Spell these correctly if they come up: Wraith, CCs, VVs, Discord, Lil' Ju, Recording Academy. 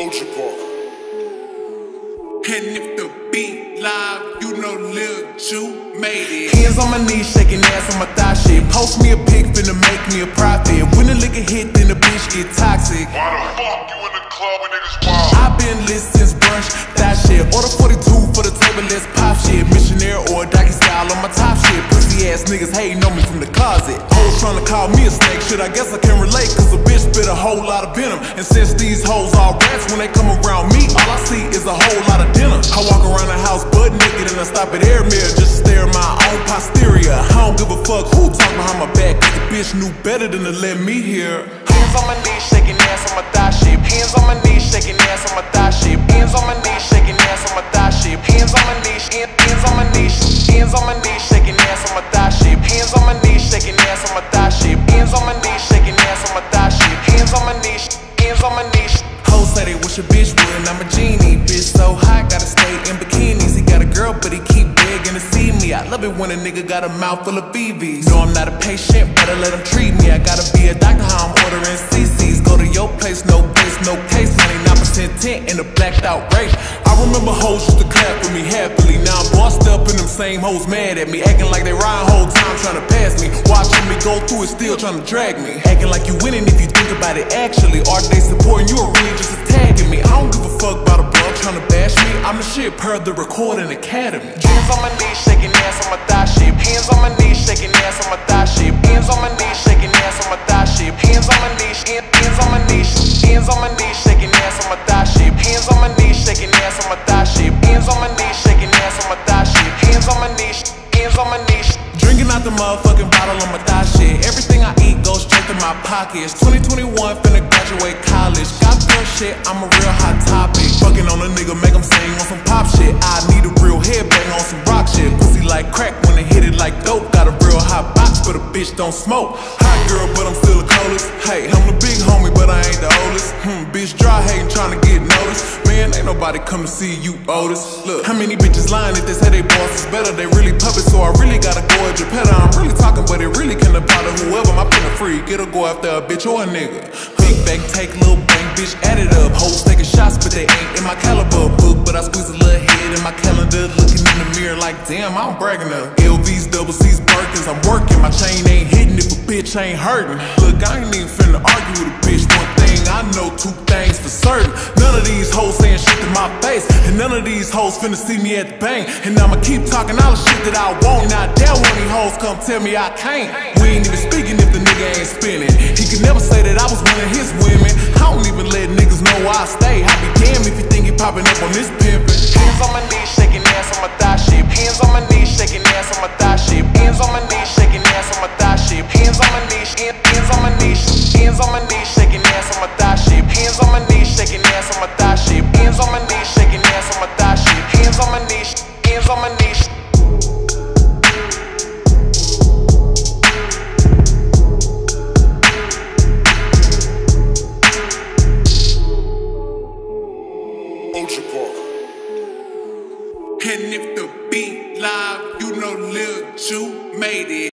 Ultra Park. And if the beat live, you know Lil' Ju made it. Hands on my knees, shaking ass on my thigh shit. Post me a pic, finna make me a profit. When the liquor hit, then the bitch get toxic. Why the fuck you in the club when niggas wild? I've been lit since brunch, that shit. Order 42 for the table, let's pop shit. Missionaire or Docu style on my top shit. Pussy ass niggas hating on me from the closet. Tryna call me a snake, shit, I guess I can relate. Cause a bitch spit a whole lot of venom. And since these hoes all rats, when they come around me, all I see is a whole lot of dinner. I walk around the house butt naked and I stop at air mirror just to stare at my own posterior. I don't give a fuck who talk behind my back. Cause the bitch knew better than to let me hear. Hands on my knees, shaking ass on my thigh shit. Hands on my knees, shaking ass on my thigh shit. Hands on my knees, shaking ass on my thigh shit. Hands on my knees, hands on my knees, hands on my knees, shaking ass on my thigh shit. Hands on my knees, shaking ass on my thigh shit. Hands on my knees, shaking ass on my thigh shit. Hands on my knees, hands on my knees. Hoes say they wish a bitch would, I'm a genie. Bitch so hot, gotta stay in bikinis. He got a girl, but he keep begging to see me. I love it when a nigga got a mouth full of VVs. No, I'm not a patient, better let him treat me. I gotta be a doctor, how I'm ordering CCs. Go to your place, no place, no case. 99% tint in a blacked out Wraith. I remember hoes used to clap for me happily. Now I'm bossed up and them same hoes mad at me. Acting like they ride whole time trying to pass me. Watching me go through it, still trying to drag me. Acting like you winning if you think about it actually. Are they supporting you or really just attacking me? I don't give a fuck about a blog trying to bash me. I'm the shit per the Recording Academy. Hands on my knees, shaking ass on my thigh shit. Hands on my knees, shaking ass on my thigh shit. Hands on my knees, shaking ass on my thigh shit. Hands on my knees, hands on my knees, hands on my knees, shaking ass on my thigh shit. Hands on my knees, shaking ass on my thigh shit. Hands on my knees, shaking ass on my thigh shit. Hands on my knees, hands on my knees. Drinking out the motherfucking bottle on my thigh shit. Everything I eat goes straight to my pockets. 2021 finna graduate college. Got girl shit, I'm a real hot topic. Fucking on a nigga, make him sing on some pop shit. I need a real headbang on some rock shit. Pussy like crack when they hit it like dope. Got a real hot box, but a bitch don't smoke. Hot girl, but I'm still a coldest. Hey, I'm the big homie, but I ain't the oldest. Bitch dry hating, tryna get noticed. Man, ain't nobody come to see you, Otis. Look, how many bitches lying if they say they boss is better? They really puppets, so I really gotta go at Geppetta. I'm really talking, but it really can apply to whoever. My pen free, it'll go after a bitch or a nigga. Big bang, take little bang, bitch, add it up. Hoes taking shots, but they ain't in my caliber book. But I squeeze a little head in my calendar, looking in the mirror like, damn, I'm bragging up. LVs, double C's, Birkins, I'm working. My chain ain't hitting if a bitch ain't hurting. Look, I ain't even finna argue with a bitch. One thing I know, two things for certain. None of these hoes saying shit to my face, and none of these hoes finna see me at the bank. And I'ma keep talking all the shit that I want. Not there when these hoes come tell me I can't. We ain't even speaking if the nigga ain't spinning. He could never say that I was one of his women. I don't even let niggas know I stay. I be damned if you think he popping up on this pimpin'. Hands on my knees, shaking ass on my thigh shit. Hands on my knees, shaking ass on my thigh.